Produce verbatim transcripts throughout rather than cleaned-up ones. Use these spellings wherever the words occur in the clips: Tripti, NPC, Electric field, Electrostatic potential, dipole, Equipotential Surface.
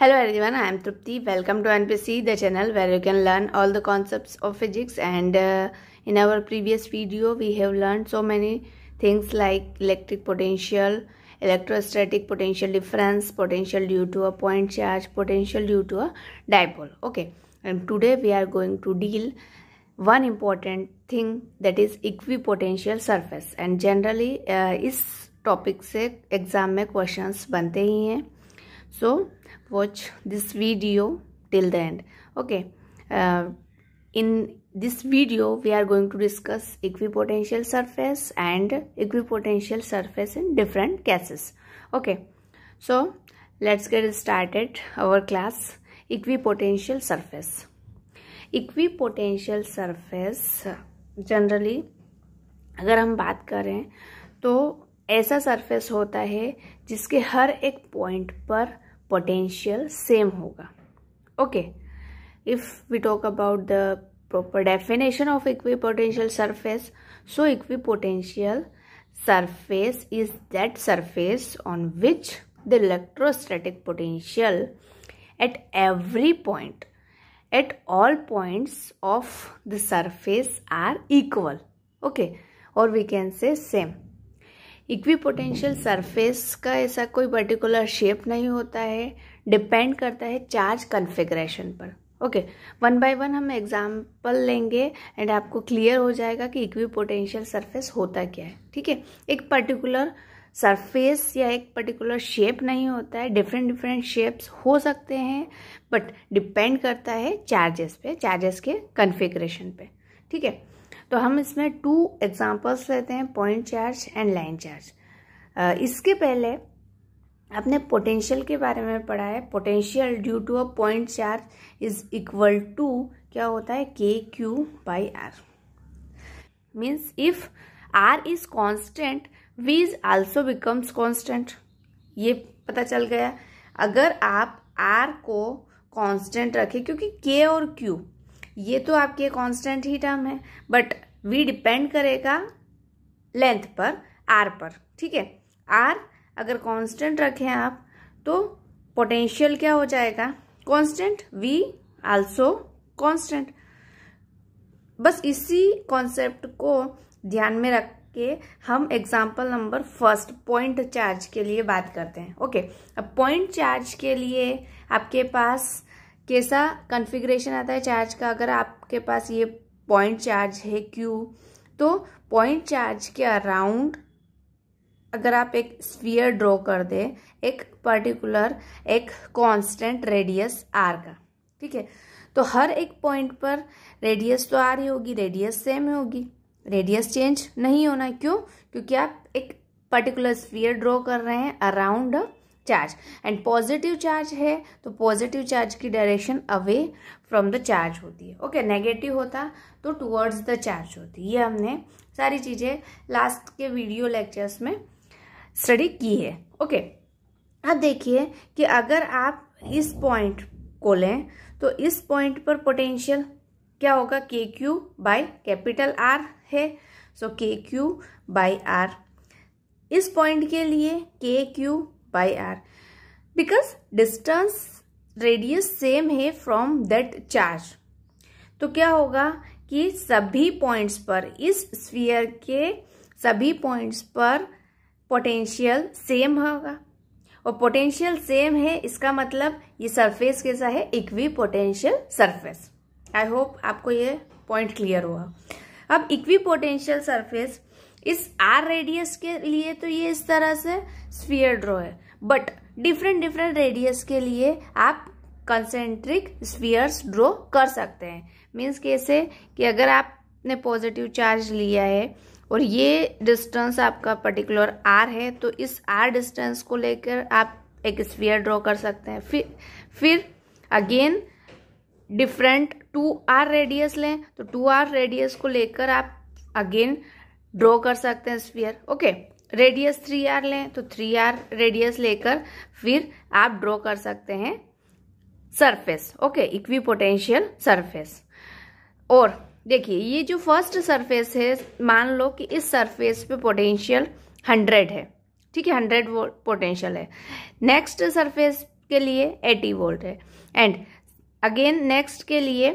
Hello everyone, I am Tripti. Welcome to N P C, the channel where you can learn all the concepts of physics. And uh, in our previous video, we have learned so many things like electric potential, electrostatic potential difference, potential due to a point charge, potential due to a dipole. Okay, and today we are going to deal one important thing, that is equipotential surface. And generally, uh, is topic se exam mein questions bante hi hain. So watch this video till the end. Okay, uh, in this video we are going to discuss equipotential surface and equipotential surface in different cases. Okay, so let's get started our class. Equipotential surface. Equipotential surface generally अगर हम बात करें तो ऐसा surface होता है जिसके हर एक पॉइंट पर पोटेंशियल सेम होगा. Okay, if we talk about the proper definition of equipotential surface, so equipotential surface is that surface on which the electrostatic potential at every point at all points of the surface are equal. Okay, और we can say same. Equipotential surface का ऐसा कोई particular shape नहीं होता है, depend करता है charge configuration पर. ओके, वन बाय वन हम एग्जांपल लेंगे एंड आपको क्लियर हो जाएगा कि इक्विपोटेंशियल सरफेस होता क्या है. ठीक है, एक पर्टिकुलर सरफेस या एक पर्टिकुलर शेप नहीं होता है, डिफरेंट डिफरेंट शेप्स हो सकते हैं, बट डिपेंड करता है चार्जेस पे, चार्जेस के कन्फिगरेशन पे. ठीक है, तो हम इसमें टू एग्जांपल्स लेते हैं, point charge and line charge. इसके पहले आपने पोटेंशियल के बारे में पढ़ा है. Potential due to a point charge is equal to क्या होता है, k Q by r. Means if r is constant, V is also becomes constant. ये पता चल गया. अगर आप आर को कांस्टेंट रखें, क्योंकि के और क्यू ये तो आपके कांस्टेंट ही टर्म है, बट वी डिपेंड करेगा लेंथ पर, आर पर. ठीक है, आर अगर कांस्टेंट रखें आप तो पोटेंशियल क्या हो जाएगा, कांस्टेंट, वी आल्सो कांस्टेंट. बस इसी कॉन्सेप्ट को ध्यान में रख के हम example number first point charge के लिए बात करते हैं. ओके, अब पॉइंट चार्ज के लिए आपके पास कैसा कन्फिग्रेशन आता है चार्ज का. अगर आपके पास ये पॉइंट चार्ज है क्यू, तो पॉइंट चार्ज के अराउंड अगर आप एक स्फीयर ड्रॉ कर दें, एक पर्टिकुलर एक कांस्टेंट रेडियस आर का. ठीक है, तो हर एक पॉइंट पर रेडियस तो आर ही होगी, रेडियस सेम होगी, रेडियस चेंज नहीं होना. क्यों? क्योंकि आप एक पर्टिकुलर स्फीयर ड्रॉ कर रहे हैं around charge. And positive charge है तो पॉजिटिव चार्ज की direction away from the charge होती है. ओके, नेगेटिव होता तो टुवर्ड्स द चार्ज होती है. ये हमने सारी चीज़ें लास्ट के वीडियो लेक्चर्स में स्टडी की है. ओके, अब देखिए कि अगर आप इस पॉइंट को लें तो इस पॉइंट पर पोटेंशियल क्या होगा, के क्यू बाई कैपिटल आर है. So k Q by r इस पॉइंट के लिए, k q by r, because distance radius same है from that charge. तो क्या होगा कि सभी पॉइंट्स पर, इस स्फीयर के सभी पॉइंट्स पर पोटेंशियल सेम होगा, और पोटेंशियल सेम है इसका मतलब ये सरफेस कैसा है, इक्विपोटेंशियल सरफेस. आई होप आपको ये पॉइंट क्लियर हुआ. अब इक्विपोटेंशियल सरफेस इस आर रेडियस के लिए तो ये इस तरह से स्फीयर ड्रॉ है, बट डिफरेंट डिफरेंट रेडियस के लिए आप कंसेंट्रिक स्फीयर्स ड्रॉ कर सकते हैं. मीन्स कैसे कि अगर आपने पॉजिटिव चार्ज लिया है और ये डिस्टेंस आपका पर्टिकुलर आर है, तो इस आर डिस्टेंस को लेकर आप एक स्फीयर ड्रॉ कर सकते हैं. फिर फिर again different two r radius लें तो टू आर रेडियस को लेकर आप अगेन ड्रॉ कर सकते हैं sphere. Okay, radius three r लें तो थ्री आर रेडियस लेकर फिर आप ड्रॉ कर सकते हैं सरफेस. Okay, equipotential surface. और देखिए ये जो फर्स्ट सरफेस है, मान लो कि इस सरफेस पे पोटेंशियल हंड्रेड है. ठीक है, हंड्रेड पोटेंशियल है. नेक्स्ट सरफेस के लिए अस्सी वोल्ट है एंड अगेन नेक्स्ट के लिए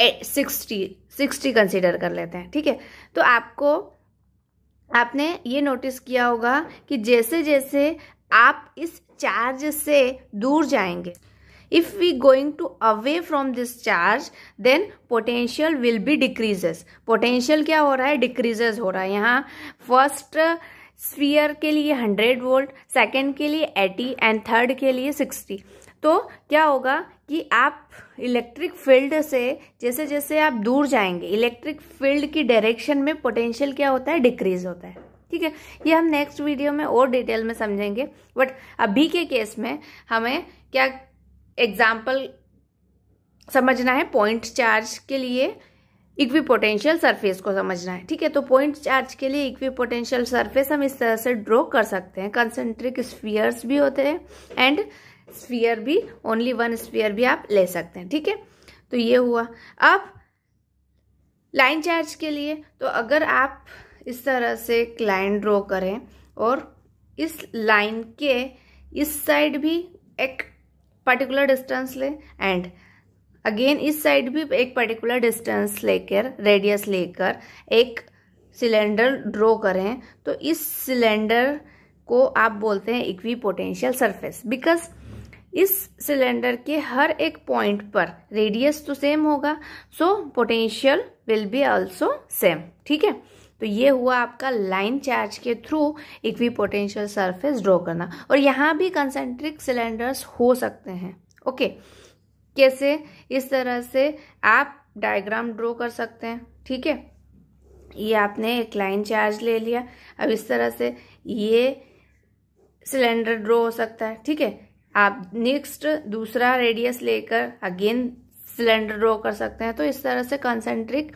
साठ साठ कंसीडर कर लेते हैं, ठीक है। तो आपको आपने ये नोटिस किया होगा कि जैसे जैसे आप इस चार्ज से दूर जाएंगे, if we going to away from this charge then potential will be decreases. Potential क्या हो रहा है? डिक्रीजेस हो रहा है। यहाँ फर्स्ट स्फीयर के लिए हंड्रेड वोल्ट, सेकेंड के लिए एटी एंड थर्ड के लिए सिक्सटी। तो क्या होगा कि आप इलेक्ट्रिक फील्ड से जैसे जैसे आप दूर जाएंगे, इलेक्ट्रिक फील्ड की डायरेक्शन में पोटेंशियल क्या होता है? डिक्रीज होता है, ठीक है। ये हम नेक्स्ट वीडियो में और डिटेल में समझेंगे, बट अभी के केस में हमें क्या एग्जाम्पल समझना है? पॉइंट चार्ज के लिए इक्विपोटेंशियल सरफेस को समझना है, ठीक है। तो पॉइंट चार्ज के लिए इक्विपोटेंशियल सरफेस हम इस तरह से ड्रॉ कर सकते हैं। कंसेंट्रिक स्फीयर्स भी होते हैं एंड स्फीयर भी, ओनली वन स्फीयर भी आप ले सकते हैं, ठीक है। तो ये हुआ। अब लाइन चार्ज के लिए, तो अगर आप इस तरह से एक लाइन ड्रॉ करें और इस लाइन के इस साइड भी एक पर्टिकुलर डिस्टेंस ले एंड अगेन इस साइड भी एक पर्टिकुलर डिस्टेंस लेकर, रेडियस लेकर एक सिलेंडर ड्रॉ करें, तो इस सिलेंडर को आप बोलते हैं इक्विपोटेंशियल सरफेस। बिकॉज इस सिलेंडर के हर एक पॉइंट पर रेडियस तो सेम होगा, so potential will be also same, ठीक है। तो ये हुआ आपका लाइन चार्ज के थ्रू इक्विपोटेंशियल सरफेस ड्रॉ करना। और यहाँ भी कंसेंट्रिक सिलेंडर्स हो सकते हैं, ओके। कैसे? इस तरह से आप डायग्राम ड्रॉ कर सकते हैं, ठीक है। ये आपने एक लाइन चार्ज ले लिया, अब इस तरह से ये सिलेंडर ड्रॉ हो सकता है, ठीक है। आप नेक्स्ट दूसरा रेडियस लेकर अगेन सिलेंडर ड्रॉ कर सकते हैं। तो इस तरह से कंसेंट्रिक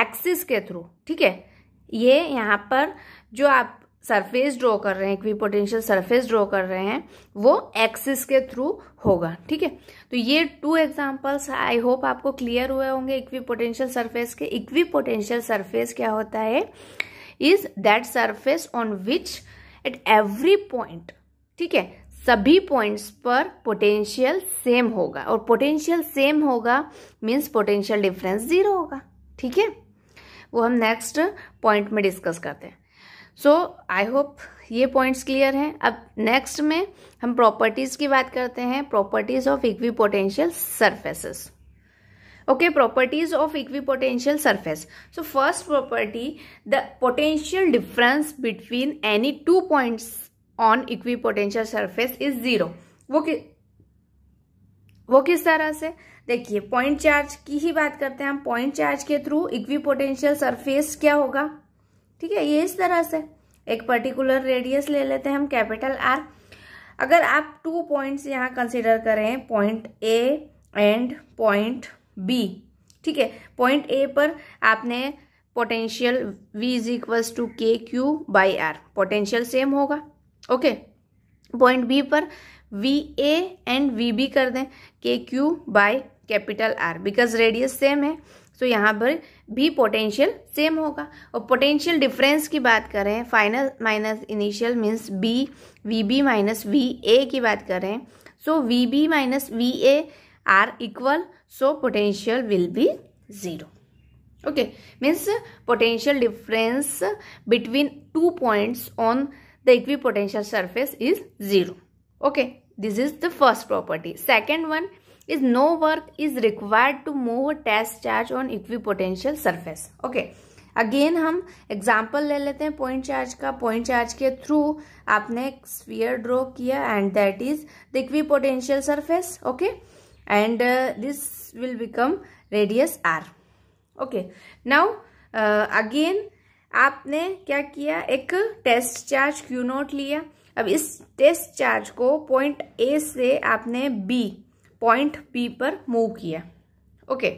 एक्सिस के थ्रू, ठीक है। ये यहाँ पर जो आप सरफेस ड्रॉ कर रहे हैं, इक्विपोटेंशियल सरफेस ड्रॉ कर रहे हैं, वो एक्सिस के थ्रू होगा, ठीक है। तो ये टू एग्जांपल्स आई होप आपको क्लियर हुए होंगे इक्विपोटेंशियल सरफेस के। इक्विपोटेंशियल सरफेस क्या होता है? Is that surface on which at every point, ठीक है, सभी पॉइंट्स पर पोटेंशियल सेम होगा। और पोटेंशियल सेम होगा मीन्स पोटेंशियल डिफरेंस जीरो होगा, ठीक है। वो हम नेक्स्ट पॉइंट में डिस्कस करते हैं। सो आई होप ये पॉइंट्स क्लियर हैं। अब नेक्स्ट में हम प्रॉपर्टीज़ की बात करते हैं, properties of equipotential surfaces, okay. Properties of equipotential surface. So first property, the potential difference between any two points on equipotential surface is zero. वो कि वो किस तरह से? देखिए, पॉइंट चार्ज की ही बात करते हैं हम। पॉइंट चार्ज के थ्रू इक्विपोटेंशियल सरफेस क्या होगा, ठीक है, ये इस तरह से एक पर्टिकुलर रेडियस ले लेते हैं हम, कैपिटल आर। अगर आप टू पॉइंट्स यहाँ कंसीडर करें, point A and point B, ठीक है। पॉइंट ए पर आपने potential V is equals to k Q by r, potential same होगा, ओके। पॉइंट बी पर V A and V B कर दें k Q by capital R, because radius same है, so so, यहाँ पर भी पोटेंशियल सेम होगा। और पोटेंशियल डिफरेंस की बात करें, final minus initial means B, V B minus V A की बात करें, so V B minus V A are equal, so potential will be zero, okay. Means potential difference between two points on the equipotential surface is zero, okay. This is the first property. Second one is no work is required to move a test charge on equipotential surface, okay। Again हम example ले लेते हैं point charge का। Point charge के through आपने एक sphere draw किया and that is the equipotential surface, okay, and this will become radius r, okay. Now again आपने क्या किया, एक टेस्ट चार्ज क्यू नॉट लिया। अब इस टेस्ट चार्ज को पॉइंट ए से आपने बी, पॉइंट बी पर मूव किया, ओके।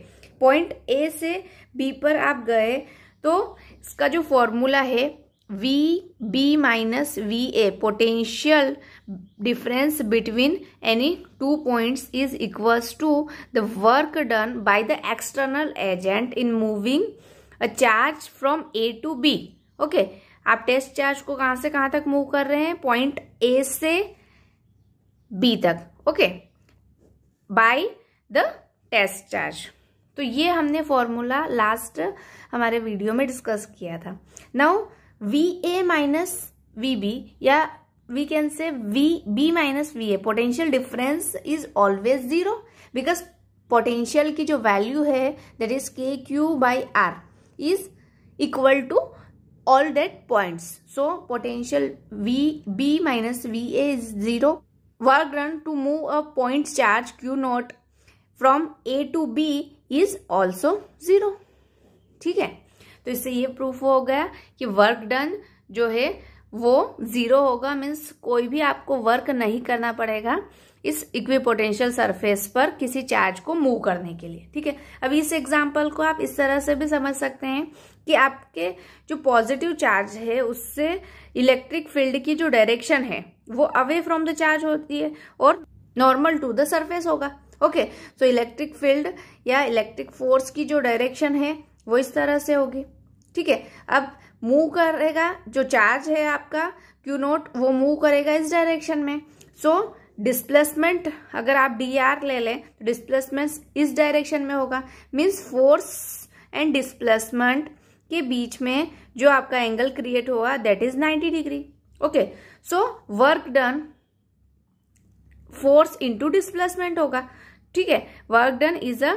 पॉइंट ए से बी पर आप गए, तो इसका जो फॉर्मूला है V B minus V A, potential difference between any two points is equals to the work done by the external agent in moving a charge from A to B, okay. आप test charge को कहाँ से कहाँ तक move कर रहे हैं? Point A से बी तक, okay, by the test charge. तो ये हमने फॉर्मूला लास्ट हमारे वीडियो में डिस्कस किया था। Now V A minus V B, या we can say V B minus V A, potential difference is always zero because potential की जो वैल्यू है दैट इज के Q by are is equal to all that points. So potential v b minus va is zero. Work done to move a point charge q naught from a to b is also zero. ठीक है, तो इससे ये proof हो गया कि work done जो है वो जीरो होगा, मीन्स कोई भी आपको वर्क नहीं करना पड़ेगा इस इक्विपोटेंशियल सरफेस पर किसी चार्ज को मूव करने के लिए। ठीक है, अब इस एग्जांपल को आप इस तरह से भी समझ सकते हैं कि आपके जो पॉजिटिव चार्ज है उससे इलेक्ट्रिक फील्ड की जो डायरेक्शन है वो अवे फ्रॉम द चार्ज होती है और नॉर्मल टू द सरफेस होगा। ओके, सो इलेक्ट्रिक फील्ड या इलेक्ट्रिक फोर्स की जो डायरेक्शन है वो इस तरह से होगी। ठीक है, अब मूव करेगा जो चार्ज है आपका क्यू नोट, वो मूव करेगा इस डायरेक्शन में। सो so, डिस्प्लेसमेंट अगर आप डी आर ले लें तो डिस्प्लेसमेंट इस डायरेक्शन में होगा, मीन्स फोर्स एंड डिस्प्लेसमेंट के बीच में जो आपका एंगल क्रिएट हुआ that is ninety degree. Okay, so work done force into displacement होगा। ठीक है, work done is a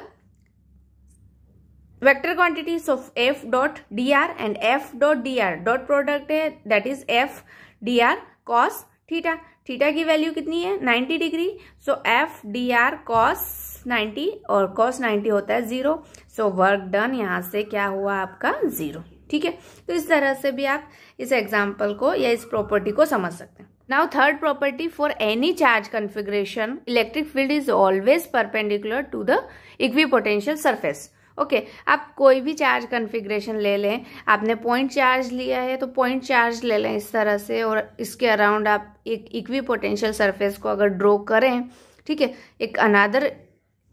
vector quantity, so F dot D R and F dot D R dot product है that is F D R cos theta. Theta की value कितनी है? Ninety degree. So F D R cos ninety और cos ninety होता है zero. सो work done यहाँ से क्या हुआ आपका? जीरो। ठीक है, तो इस तरह से भी आप इस एग्जाम्पल को या इस प्रॉपर्टी को समझ सकते हैं। Now third property, for any charge configuration electric field is always perpendicular to the equipotential surface. Okay okay, आप कोई भी चार्ज कन्फिग्रेशन ले लें, आपने पॉइंट चार्ज लिया है तो पॉइंट चार्ज ले लें इस तरह से, और इसके अराउंड आप एक इक्विपोटेंशियल सरफेस को अगर ड्रॉ करें, ठीक है, एक अनादर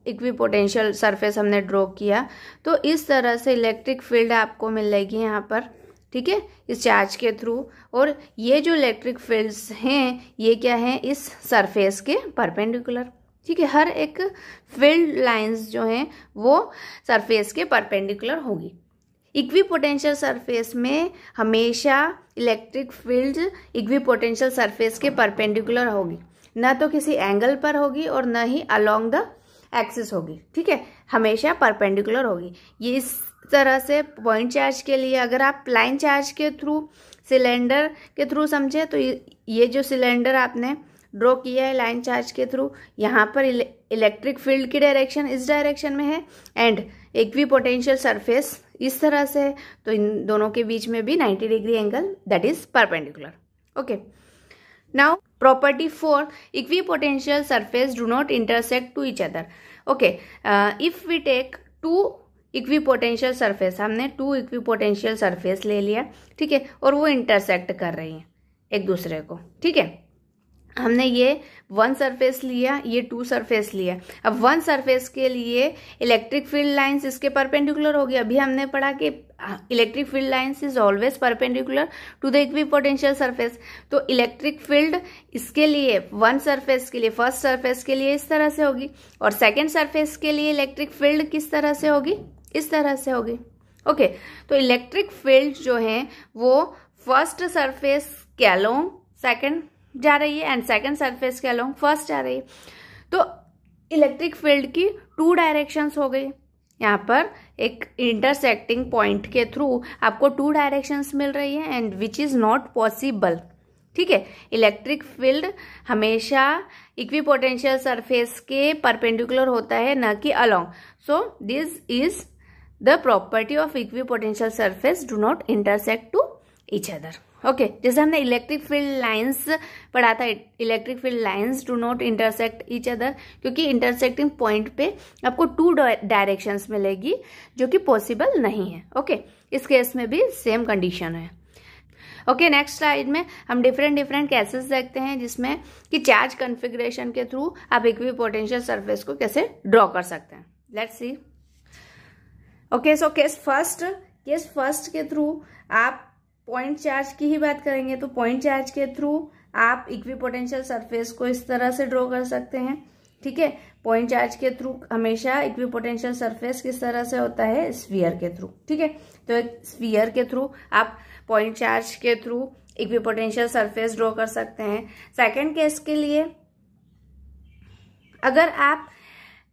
इक्विपोटेंशियल सरफेस हमने ड्रॉ किया, तो इस तरह से इलेक्ट्रिक फील्ड आपको मिलेगी यहाँ पर। ठीक है, इस चार्ज के थ्रू, और ये जो इलेक्ट्रिक फील्ड्स हैं ये क्या हैं? इस सरफेस के परपेंडिकुलर। ठीक है, हर एक फील्ड लाइंस जो हैं वो सरफेस के परपेंडिकुलर होगी। इक्विपोटेंशियल सरफेस में हमेशा इलेक्ट्रिक फील्ड इक्विपोटेंशियल सरफेस के परपेंडिकुलर होगी, ना तो किसी एंगल पर होगी और ना ही अलोंग द एक्सिस होगी। ठीक है, हमेशा परपेंडिकुलर होगी। ये इस तरह से पॉइंट चार्ज के लिए, अगर आप लाइन चार्ज के थ्रू, सिलेंडर के थ्रू समझे तो ये जो सिलेंडर आपने ड्रॉ किया है लाइन चार्ज के थ्रू, यहाँ पर इलेक्ट्रिक फील्ड की डायरेक्शन इस डायरेक्शन में है एंड इक्विपोटेंशियल सरफेस इस तरह से है, तो इन दोनों के बीच में भी ninety degree angle that is perpendicular. Okay, now property four, equipotential surface do not intersect to each other. Okay, if we take two equipotential surface, हमने टू इक्विपोटेंशियल सरफेस ले लिया, ठीक है, और वो इंटरसेक्ट कर रही हैं एक दूसरे को। ठीक है, हमने ये वन सरफेस लिया, ये टू सरफेस लिया। अब वन सरफेस के लिए इलेक्ट्रिक फील्ड लाइंस इसके परपेंडिकुलर होगी। अभी हमने पढ़ा कि electric field lines is always perpendicular to the equipotential surface. तो इलेक्ट्रिक फील्ड इसके लिए वन सरफेस के लिए, फर्स्ट सरफेस के लिए इस तरह से होगी, और सेकेंड सरफेस के लिए इलेक्ट्रिक फील्ड किस तरह से होगी? इस तरह से होगी। ओके, तो इलेक्ट्रिक फील्ड जो है वो फर्स्ट सरफेस के अलोंग सेकेंड जा रही है एंड सेकेंड सरफेस के अलोंग फर्स्ट जा रही है। तो इलेक्ट्रिक फील्ड की टू डायरेक्शंस हो गई। यहाँ पर एक इंटरसेक्टिंग पॉइंट के थ्रू आपको टू डायरेक्शंस मिल रही है and which is not possible. ठीक है, इलेक्ट्रिक फील्ड हमेशा इक्विपोटेंशियल सरफेस के परपेंडिकुलर होता है, ना कि along. So this is the property of equipotential surface do not intersect to each other. Okay okay, जैसे हमने इलेक्ट्रिक फील्ड लाइंस पढ़ा था, electric field lines do not intersect each other, क्योंकि इंटरसेक्टिंग पॉइंट पे आपको टू डायरेक्शंस मिलेगी जो कि पॉसिबल नहीं है। ओके okay, इस केस में भी सेम कंडीशन है। ओके, नेक्स्ट स्लाइड में हम डिफरेंट डिफरेंट केसेस देखते हैं जिसमें कि चार्ज कन्फिग्रेशन के थ्रू आप इक्विपोटेंशियल सरफेस को कैसे ड्रॉ कर सकते हैं। Let's see. Okay, so case first, case first के थ्रू आप पॉइंट चार्ज की ही बात करेंगे। तो पॉइंट चार्ज के थ्रू आप इक्विपोटेंशियल सरफेस को इस तरह से ड्रॉ कर सकते हैं। ठीक है, पॉइंट चार्ज के थ्रू हमेशा इक्विपोटेंशियल सरफेस किस तरह से होता है, स्फीयर के थ्रू। ठीक है, तो एक स्फीयर के थ्रू आप पॉइंट चार्ज के थ्रू इक्विपोटेंशियल सरफेस ड्रॉ कर सकते हैं। सेकेंड केस के लिए अगर आप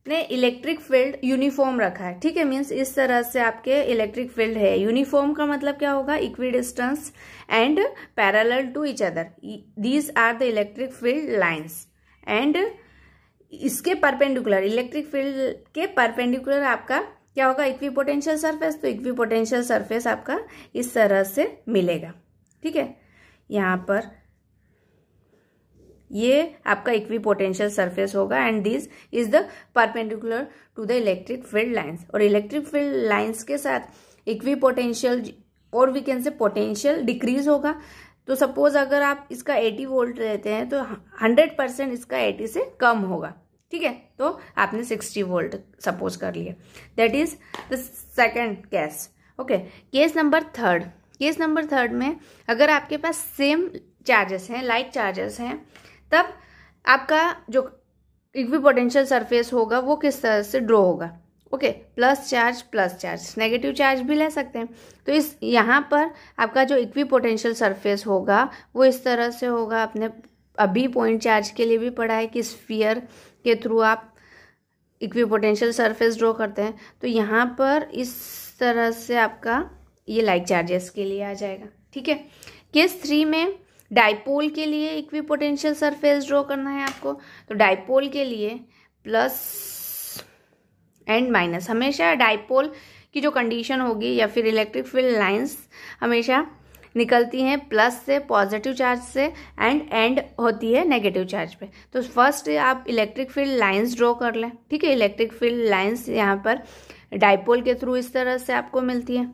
ने इलेक्ट्रिक फील्ड यूनिफॉर्म रखा है, ठीक है, मीन्स इस तरह से आपके इलेक्ट्रिक फील्ड है। यूनिफॉर्म का मतलब क्या होगा, equidistance and parallel to each other, these are the electric field lines and इसके परपेंडिकुलर, इलेक्ट्रिक फील्ड के परपेंडिकुलर आपका क्या होगा, इक्विपोटेंशियल सरफेस। तो इक्विपोटेंशियल सरफेस आपका इस तरह से मिलेगा। ठीक है, यहाँ पर ये आपका इक्विपोटेंशियल सरफेस होगा and this is the perpendicular to the electric field lines. और इलेक्ट्रिक फील्ड लाइंस के साथ इक्विपोटेंशियल और we can say potential decrease होगा। तो सपोज अगर आप इसका अस्सी वोल्ट लेते हैं तो हंड्रेड परसेंट इसका अस्सी से कम होगा। ठीक है, तो आपने सिक्सटी वोल्ट सपोज कर लिया। That is the second case. Okay, case number third. Case number third में अगर आपके पास सेम चार्जेस हैं, लाइक चार्जेस हैं, तब आपका जो इक्विपोटेंशियल सरफेस होगा वो किस तरह से ड्रॉ होगा। Okay, plus charge plus charge, negative charge भी ले सकते हैं। तो इस यहाँ पर आपका जो इक्विपोटेंशियल सरफेस होगा वो इस तरह से होगा। आपने अभी पॉइंट चार्ज के लिए भी पढ़ा है कि स्फीयर के थ्रू आप इक्विपोटेंशियल सरफेस ड्रॉ करते हैं। तो यहाँ पर इस तरह से आपका ये लाइक चार्जेस के लिए आ जाएगा। ठीक है, केस थ्री में डाइपोल के लिए इक्विपोटेंशियल सरफेस ड्रॉ करना है आपको। तो डाइपोल के लिए प्लस एंड माइनस, हमेशा डाइपोल की जो कंडीशन होगी या फिर इलेक्ट्रिक फील्ड लाइंस हमेशा निकलती हैं प्लस से, पॉजिटिव चार्ज से, एंड एंड होती है नेगेटिव चार्ज पे। तो फर्स्ट आप इलेक्ट्रिक फील्ड लाइंस ड्रॉ कर लें। ठीक है, इलेक्ट्रिक फील्ड लाइंस यहाँ पर डाइपोल के थ्रू इस तरह से आपको मिलती है।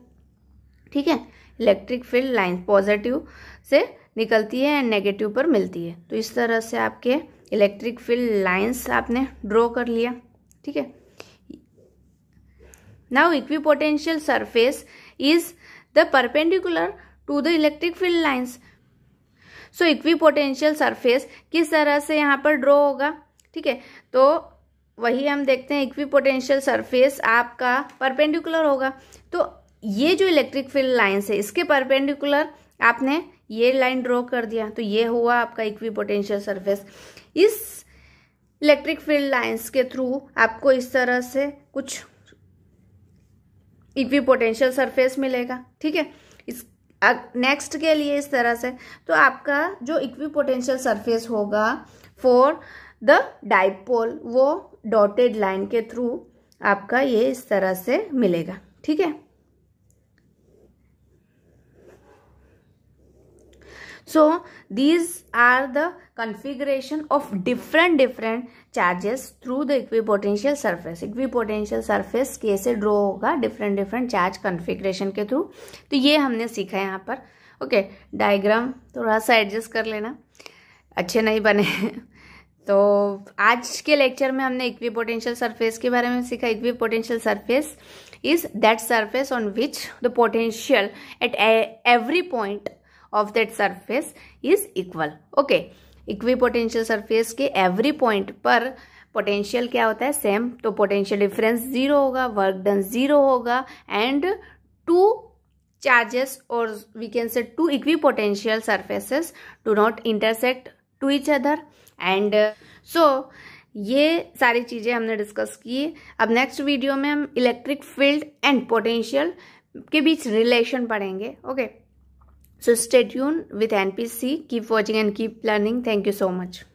ठीक है, इलेक्ट्रिक फील्ड लाइंस पॉजिटिव से निकलती है एंड नेगेटिव पर मिलती है। तो इस तरह से आपके इलेक्ट्रिक फील्ड लाइंस आपने ड्रॉ कर लिया। ठीक है, now equipotential surface is the perpendicular to the electric field lines. So equipotential surface किस तरह से यहाँ पर ड्रॉ होगा। ठीक है, तो वही हम देखते हैं, इक्विपोटेंशियल सरफेस आपका परपेंडिकुलर होगा। तो ये जो इलेक्ट्रिक फील्ड लाइंस है इसके परपेंडिकुलर आपने ये लाइन ड्रॉ कर दिया। तो ये हुआ आपका इक्विपोटेंशियल सरफेस। इस इलेक्ट्रिक फील्ड लाइंस के थ्रू आपको इस तरह से कुछ इक्विपोटेंशियल सरफेस मिलेगा। ठीक है, इस नेक्स्ट के लिए इस तरह से तो आपका जो इक्विपोटेंशियल सरफेस होगा फॉर द डाइपोल वो डॉटेड लाइन के थ्रू आपका ये इस तरह से मिलेगा। ठीक है, so these are the configuration of different different charges through the equipotential surface। equipotential surface कैसे draw होगा different different charge configuration के through। तो ये हमने सीखा है यहाँ पर। okay, diagram थोड़ा सा adjust कर लेना, अच्छे नहीं बने। तो आज के लेक्चर में हमने इक्विपोटेंशियल सरफेस के बारे में सीखा। Equipotential surface is that surface on which the potential at every point of that surface is equal. Okay, equipotential surface के एवरी पॉइंट पर पोटेंशियल क्या होता है, सेम। तो पोटेंशियल डिफरेंस जीरो होगा, वर्क डन जीरो होगा एंड टू चार्जेस और we can say two equipotential surfaces do not intersect to each other. And so ये सारी चीज़ें हमने डिस्कस की। अब नेक्स्ट वीडियो में हम इलेक्ट्रिक फील्ड एंड पोटेंशियल के बीच रिलेशन पढ़ेंगे। Okay, okay? So stay tuned with N P C. Keep watching and keep learning. Thank you so much.